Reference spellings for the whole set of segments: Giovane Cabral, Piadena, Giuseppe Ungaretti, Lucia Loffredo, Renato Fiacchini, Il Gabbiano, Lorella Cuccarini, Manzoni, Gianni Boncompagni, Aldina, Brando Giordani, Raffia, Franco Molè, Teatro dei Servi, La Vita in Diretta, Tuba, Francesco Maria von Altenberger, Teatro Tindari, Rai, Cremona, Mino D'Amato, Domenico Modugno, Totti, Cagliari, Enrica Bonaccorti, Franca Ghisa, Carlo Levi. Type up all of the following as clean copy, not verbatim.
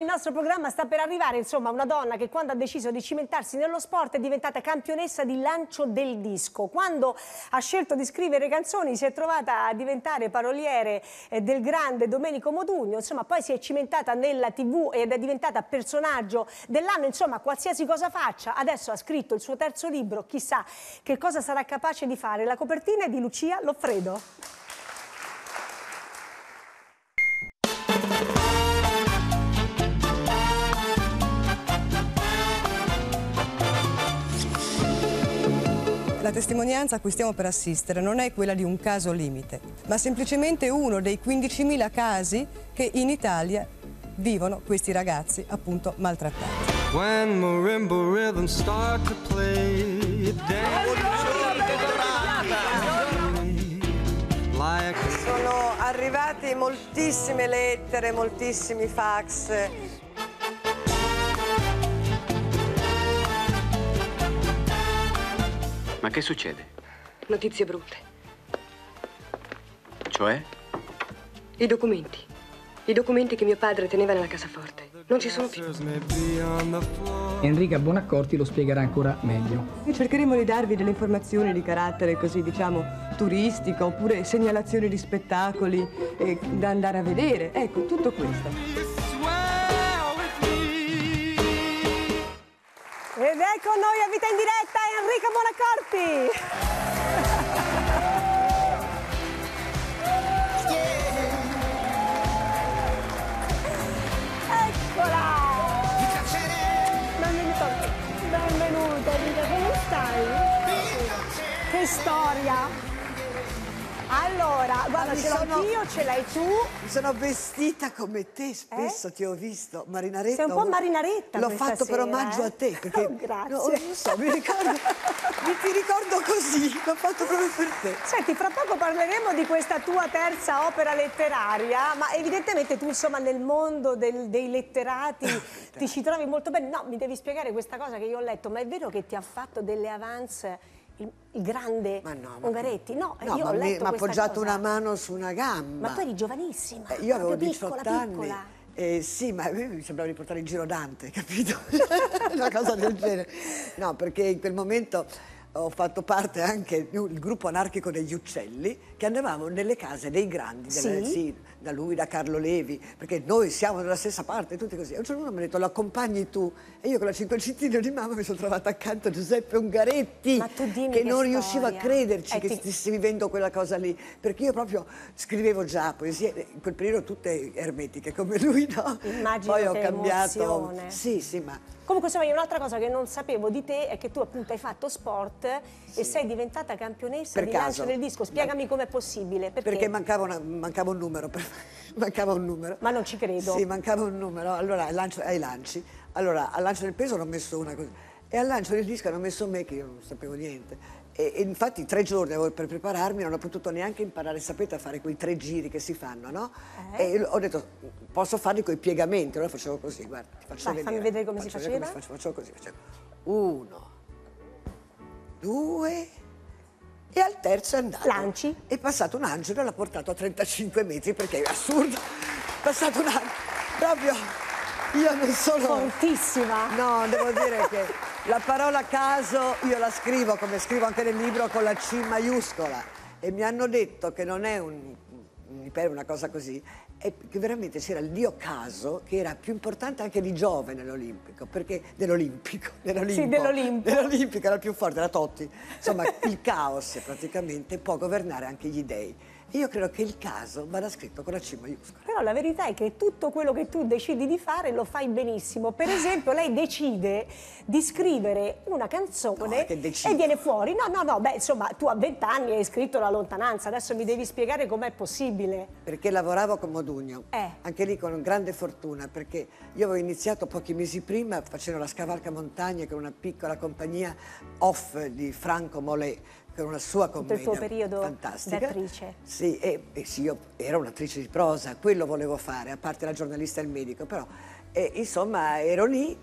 Il nostro programma sta per arrivare, insomma, una donna che quando ha deciso di cimentarsi nello sport è diventata campionessa di lancio del disco. Quando ha scelto di scrivere canzoni si è trovata a diventare paroliere del grande Domenico Modugno, insomma, poi si è cimentata nella TV ed è diventata personaggio dell'anno, insomma, qualsiasi cosa faccia. Adesso ha scritto il suo terzo libro, chissà che cosa sarà capace di fare. La copertina è di Lucia Loffredo. La testimonianza a cui stiamo per assistere non è quella di un caso limite, ma semplicemente uno dei 15.000 casi che in Italia vivono questi ragazzi, appunto, maltrattati. Sono arrivate moltissime lettere, moltissimi fax. Ma che succede? Notizie brutte. Cioè? I documenti. I documenti che mio padre teneva nella cassaforte. Non ci sono più. Enrica Bonaccorti lo spiegherà ancora meglio. Noi cercheremo di darvi delle informazioni di carattere così, diciamo, turistico, oppure segnalazioni di spettacoli da andare a vedere. Ecco, tutto questo. Ed è con noi a Vita in Diretta Enrica Bonaccorti! Yeah. Eccola! Benvenuta! Benvenuta Enrica, come stai? Che storia! Allora, guarda, ce l'ho io, ce l'hai tu. Mi sono vestita come te, spesso ti ho visto, Marinaretta. Sei un po' Marinaretta. L'ho fatto per omaggio a te, perché grazie. No, non so, mi ricordo, ti ricordo così, l'ho fatto proprio per te. Senti, fra poco parleremo di questa tua terza opera letteraria, ma evidentemente tu, insomma, nel mondo dei letterati ti ci trovi molto bene. No, mi devi spiegare questa cosa che io ho letto, ma è vero che ti ha fatto delle avance? Il grande Ungaretti, io ho letto, mi ha appoggiato una mano su una gamba. Ma tu eri giovanissima, io avevo 18 anni. Sì, ma a me mi sembrava di portare in giro Dante, capito? Una cosa del genere. No, perché in quel momento ho fatto parte anche del gruppo anarchico degli uccelli, che andavamo nelle case dei grandi, da lui, da Carlo Levi, perché noi siamo dalla stessa parte, tutti così. A un certo punto mi ha detto: l'accompagni tu? E io con la cinquantina di mamma mi sono trovata accanto a Giuseppe Ungaretti, che non riuscivo a crederci che stessi vivendo quella cosa lì, perché io proprio scrivevo già poesie, in quel periodo tutte ermetiche come lui, no? Immagino. Poi ho cambiato emozione. Sì, ma comunque, insomma, un'altra cosa che non sapevo di te è che tu, appunto, hai fatto sport e sei diventata campionessa di lancio del disco. Spiegami com'è possibile, perché mancava un numero per mancava un numero. Ma non ci credo. Sì, mancava un numero. Allora, al lancio del peso hanno messo una cosa e al lancio del disco hanno messo me, che io non sapevo niente. E infatti 3 giorni per prepararmi, non ho potuto neanche imparare, sapete, a fare quei 3 giri che si fanno, no? E ho detto: posso farli con i piegamenti. Allora facevo così, guarda, ti faccio vedere. Fammi vedere come si faceva. Facevo così, facevo 1, 2... E al terzo è andato. Lanci. È passato un angelo e l'ha portato a 35 metri, perché è assurdo. È passato un angelo. Proprio io non sono... Fortissima. No, devo dire che la parola caso io la scrivo, come scrivo anche nel libro, con la C maiuscola. E mi hanno detto che non è una cosa così, è che veramente c'era il dio caso, che era più importante anche di Giove nell'Olimpico, perché dell'Olimpico era il più forte, era Totti, insomma. Il caos praticamente può governare anche gli dei. Io credo che il caso vada scritto con la C maiuscola. Però la verità è che tutto quello che tu decidi di fare lo fai benissimo. Per esempio, lei decide di scrivere una canzone e viene fuori. Beh, insomma, tu a 20 anni hai scritto La lontananza. Adesso mi devi spiegare com'è possibile. Perché lavoravo con Modugno, anche lì con grande fortuna, perché io avevo iniziato pochi mesi prima facendo la scavalca montagne con una piccola compagnia off di Franco Molè, per una sua commedia fantastica. D'attrice. Sì, sì, io ero un'attrice di prosa, quello volevo fare, a parte la giornalista e il medico, però insomma ero lì.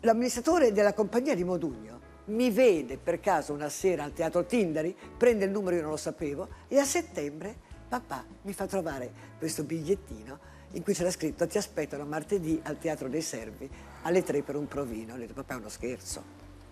L'amministratore della compagnia di Modugno mi vede per caso una sera al Teatro Tindari, prende il numero, io non lo sapevo, e a settembre papà mi fa trovare questo bigliettino in cui c'era scritto: ti aspettano martedì al Teatro dei Servi alle 3 per un provino. Ho detto: papà, è uno scherzo,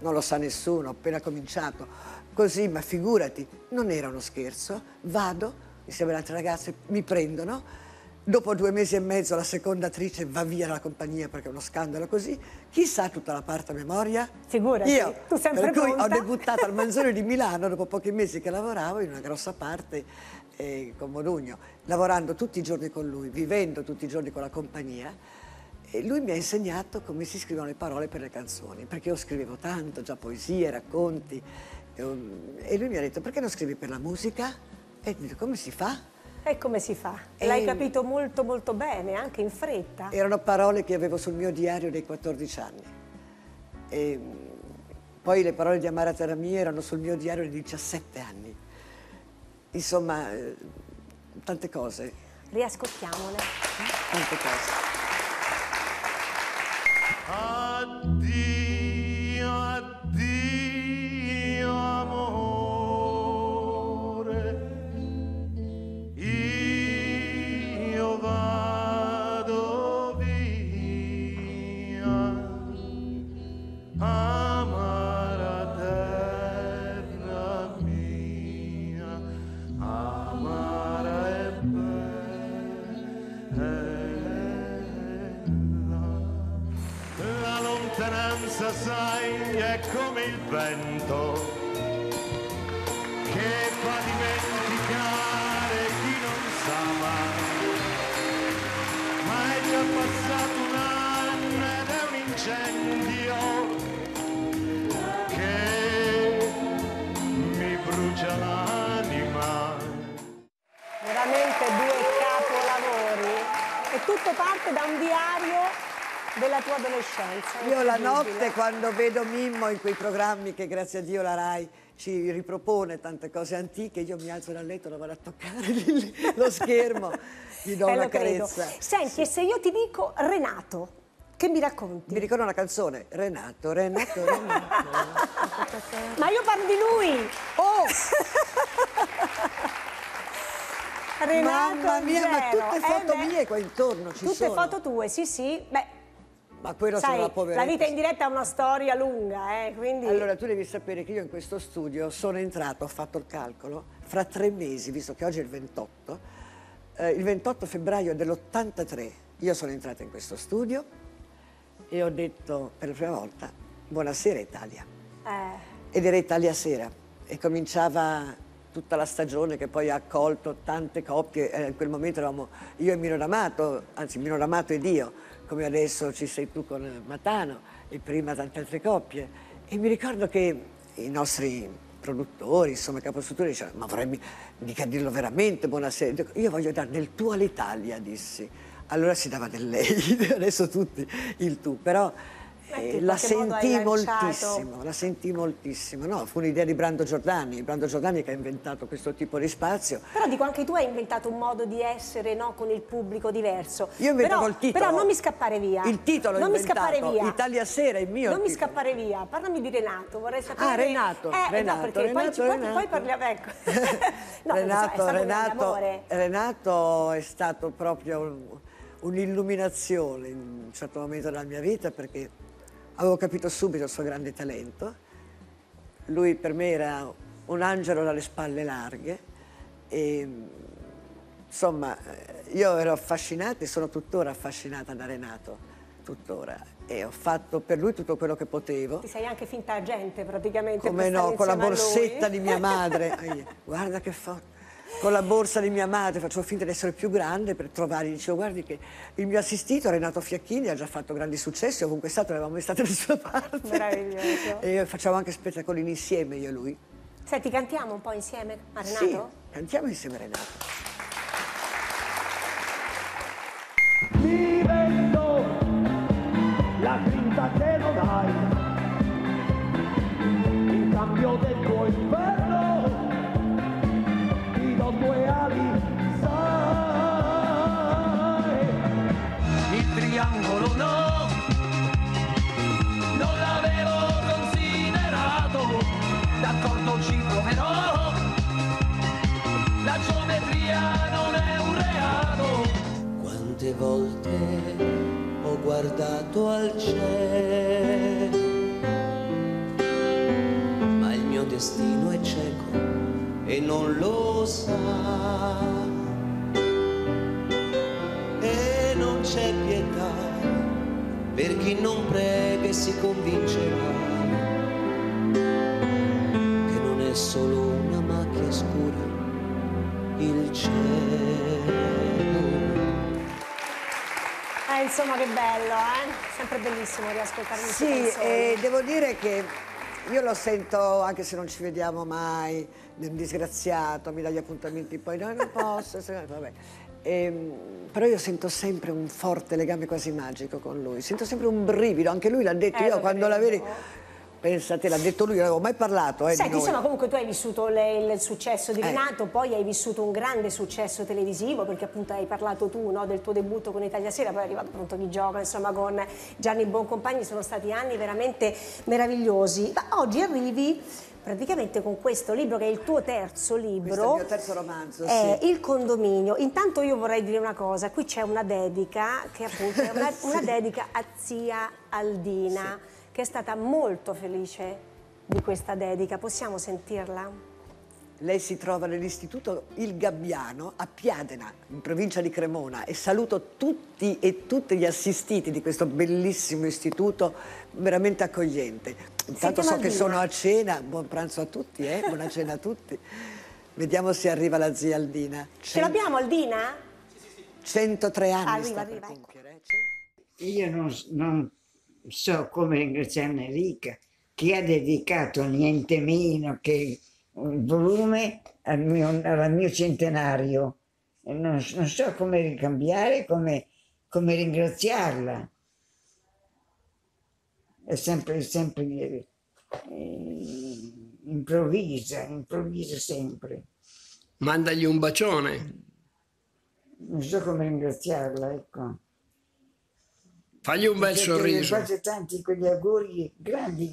non lo sa nessuno, ho appena cominciato così, ma figurati. Non era uno scherzo, vado insieme alle altre ragazze, mi prendono. Dopo 2 mesi e mezzo la seconda attrice va via dalla compagnia perché è uno scandalo così. Chi sa tutta la parte a memoria? Figurati, io, tu sempre per pronta. Cui ho debuttato al Manzoni di Milano dopo pochi mesi che lavoravo in una grossa parte con Modugno, lavorando tutti i giorni con lui, vivendo tutti i giorni con la compagnia. E lui mi ha insegnato come si scrivono le parole per le canzoni, perché io scrivevo tanto, già poesie, racconti. E lui mi ha detto: perché non scrivi per la musica? E dico: come si fa? E come si fa? L'hai capito molto molto bene, anche in fretta. Erano parole che avevo sul mio diario dei 14 anni. E poi le parole di Amara Terra Mia erano sul mio diario dei 17 anni. Insomma, tante cose. Riascoltiamole. Tante cose. Addio, addio, amore. Sai, è come il vento che fa dimenticare chi non sa mai, ma è già passato un anno ed è un incendio che mi brucia l'anima. Veramente 2 capolavori, e tutto parte da un diario della tua adolescenza. Io la notte, quando vedo Mimmo in quei programmi che grazie a Dio la Rai ci ripropone, tante cose antiche, io mi alzo dal letto, lo vado a toccare lo schermo, gli do una carezza. Senti, sì. E se io ti dico Renato, che mi racconti? Mi ricordo una canzone, Renato, Renato, Renato. Ma io parlo di lui! Oh! Renato, mamma mia, ma tutte foto mie qua intorno ci sono. Tutte foto tue, sì sì. Beh, ma quello sai, sono la poveretta. La vita in diretta ha una storia lunga, quindi... Allora, tu devi sapere che io in questo studio sono entrato, ho fatto il calcolo, fra 3 mesi, visto che oggi è il 28, il 28 febbraio dell'83 io sono entrata in questo studio e ho detto per la prima volta: buonasera Italia. Ed era Italia Sera e cominciava tutta la stagione che poi ha accolto tante coppie. In quel momento eravamo io e Mino D'Amato, anzi Mino D'Amato ed io, come adesso ci sei tu con Matano e prima tante altre coppie. E mi ricordo che i nostri produttori, insomma capostruttori, dicevano: ma vorrei mica dirlo veramente, buonasera. Io voglio dare del tu all'Italia, dissi. Allora si dava del lei, adesso tutti il tu, però la sentii moltissimo, la sentii moltissimo. No, fu un'idea di Brando Giordani che ha inventato questo tipo di spazio. Però dico, anche tu hai inventato un modo di essere, no, con il pubblico diverso. Io inventavo il titolo. Però non mi scappare via. Il titolo non inventato, mi scappare via. Italia Sera è mio. Non mi scappare via. Parlami di Renato, vorrei sapere. Ah, Renato. Renato, no, perché Renato, poi parliamo, ecco. No, Renato è stato proprio un'illuminazione in un certo momento della mia vita, perché avevo capito subito il suo grande talento. Lui per me era un angelo dalle spalle larghe e, insomma, io ero affascinata e sono tuttora affascinata da Renato, tuttora, e ho fatto per lui tutto quello che potevo. Ti sei anche finta agente praticamente. Come no, con la borsetta di mia madre. Guarda che foto. Con la borsa di mia madre facevo finta di essere più grande per trovare, dicevo: guardi che il mio assistito Renato Fiacchini ha già fatto grandi successi, ovunque è stato, l'avevamo mai stato da sua parte. Meraviglioso. E facciamo anche spettacolini insieme, io e lui. Senti, cantiamo un po' insieme a Renato? Sì, cantiamo insieme a Renato. Mi vendo la quinta te lo dai in cambio del tuo inferno. Due ali, sai, il triangolo no, non l'avevo considerato, d'accordo ci proverò, la geometria non è un reato. Quante volte alto al cielo, ma il mio destino è cieco e non lo sa, e non c'è pietà per chi non prega e si convincerà che non è solo una macchia scura il cielo. Insomma, che bello, eh? Sempre bellissimo riascoltare queste canzoni. Devo dire che io lo sento, anche se non ci vediamo mai, disgraziato, mi dà gli appuntamenti, poi no, non posso, vabbè. Però io sento sempre un forte legame quasi magico con lui, sento sempre un brivido, anche lui l'ha detto, io quando la vedi... Pensate, l'ha detto lui, non avevo mai parlato. Senti, insomma, comunque tu hai vissuto il successo di Renato, poi hai vissuto un grande successo televisivo, perché appunto hai parlato tu, no, del tuo debutto con Italia Sera, poi è arrivato Pronto chi gioca, insomma, con Gianni Boncompagni, sono stati anni veramente meravigliosi. Ma oggi arrivi praticamente con questo libro, che è il tuo terzo libro. Questo è il mio terzo romanzo, è Il Condominio. Intanto io vorrei dire una cosa, qui c'è una dedica, che appunto è una, una dedica a zia Aldina. Sì. Che è stata molto felice di questa dedica. Possiamo sentirla? Lei si trova nell'istituto Il Gabbiano a Piadena, in provincia di Cremona, e saluto tutti e tutte gli assistiti di questo bellissimo istituto veramente accogliente. Intanto so che sono a cena, buon pranzo a tutti, buona cena a tutti. Vediamo se arriva la zia Aldina. Ce l'abbiamo Aldina? Sì, sì, sì. 103 anni arriva, per compiere. Io non so come ringraziare Enrica, che ha dedicato niente meno che un volume al mio centenario. Non so come ricambiare, come ringraziarla. È sempre improvvisa sempre. Mandagli un bacione. Non so come ringraziarla, ecco. Fagli un bel sorriso. Faccio tanti quegli auguri grandi,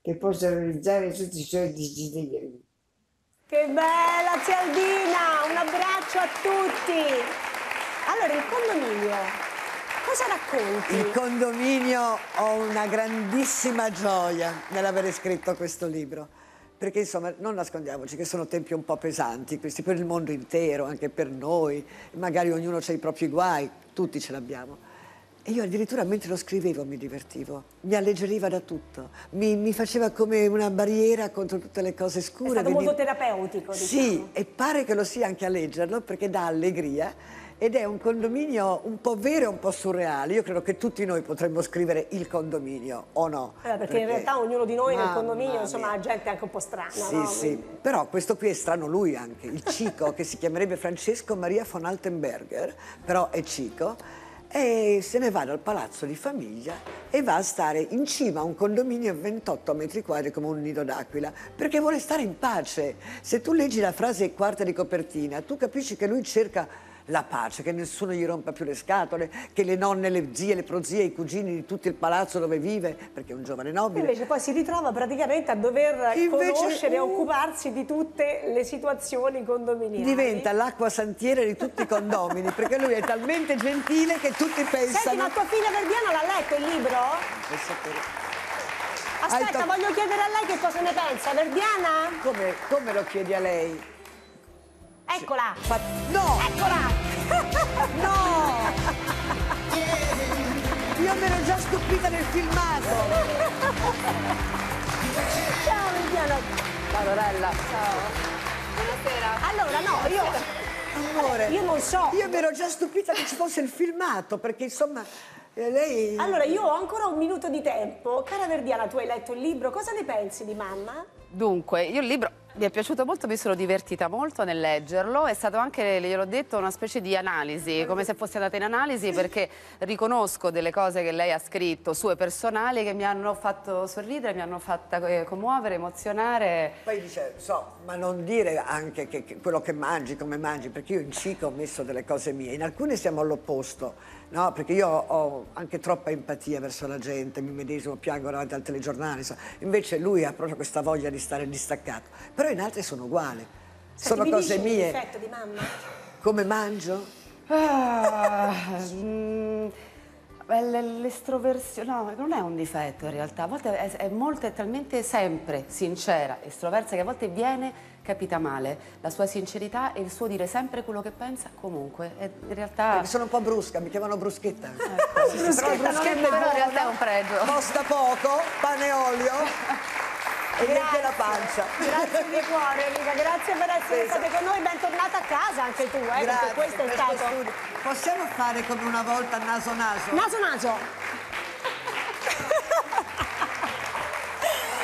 che possa realizzare tutti i suoi desideri. Che bella zia Aldina, un abbraccio a tutti. Allora, il condominio, cosa racconti? Il condominio, ho una grandissima gioia nell'avere scritto questo libro, perché insomma non nascondiamoci che sono tempi un po' pesanti questi per il mondo intero, anche per noi, magari ognuno ha i propri guai, tutti ce l'abbiamo. E io addirittura mentre lo scrivevo mi divertivo, mi alleggeriva da tutto, mi faceva come una barriera contro tutte le cose scure. È stato molto terapeutico, diciamo. Sì, e pare che lo sia anche a leggerlo, perché dà allegria, ed è un condominio un po' vero e un po' surreale. Io credo che tutti noi potremmo scrivere il condominio, o no? Perché in realtà ognuno di noi nel condominio, insomma, ha gente anche un po' strana, sì, no? Sì, quindi... però questo qui è strano lui anche, il Cico, che si chiamerebbe Francesco Maria von Altenberger, però è Cico, e se ne va dal palazzo di famiglia e va a stare in cima a un condominio di 28 metri quadri come un nido d'aquila, perché vuole stare in pace. Se tu leggi la frase quarta di copertina, tu capisci che lui cerca la pace, che nessuno gli rompa più le scatole, che le nonne, le zie, le prozie, i cugini di tutto il palazzo dove vive, perché è un giovane nobile. Invece poi si ritrova praticamente a dover conoscere e occuparsi di tutte le situazioni condominiali. Diventa l'acqua santiera di tutti i condomini, perché lui è talmente gentile che tutti pensano... Senti, ma tua figlia Verdiana l'ha letto il libro? Aspetta, voglio chiedere a lei che cosa ne pensa. Verdiana? Come lo chiedi a lei? Eccola! No! Eccola! No! Io mi ero già stupita nel filmato! Ciao Verdiana! Ciao Lorella! Ciao! Buonasera! Allora, no, io... Amore! Io non so! Io mi ero già stupita che ci fosse il filmato, perché insomma... Lei... Allora, io ho ancora un minuto di tempo. Cara Verdiana, tu hai letto il libro, cosa ne pensi di mamma? Dunque, io il libro mi è piaciuto molto, mi sono divertita molto nel leggerlo. È stato anche, gliel'ho detto, una specie di analisi, come se fosse andata in analisi, perché riconosco delle cose che lei ha scritto, sue personali, che mi hanno fatto sorridere, mi hanno fatta commuovere, emozionare. Poi dice, ma non dire anche che quello che mangi, come mangi, perché io in Cico ho messo delle cose mie, in alcune siamo all'opposto. No, perché io ho anche troppa empatia verso la gente, mi medesimo, piango davanti al telegiornale, invece lui ha proprio questa voglia di stare distaccato. Però in altre sono uguali, sono cose mie. Il difetto di mamma? Come mangio? L'estroversione, no, non è un difetto in realtà, a volte è talmente sempre sincera, estroversa, che a volte viene capita male, la sua sincerità e il suo dire sempre quello che pensa, comunque, in realtà... Perché sono un po' brusca, mi chiamano bruschetta. Ecco. bruschetta però in realtà è un pregio. Costa poco, pane e olio. E grazie, la pancia. Grazie di cuore Enrica, grazie per essere stata con noi, bentornata a casa anche tu, grazie, questo è stato... Possiamo fare come una volta naso-naso? Naso-naso!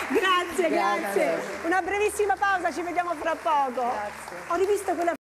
Grazie, grazie. Una brevissima pausa, ci vediamo fra poco. Grazie. Ho rivisto quella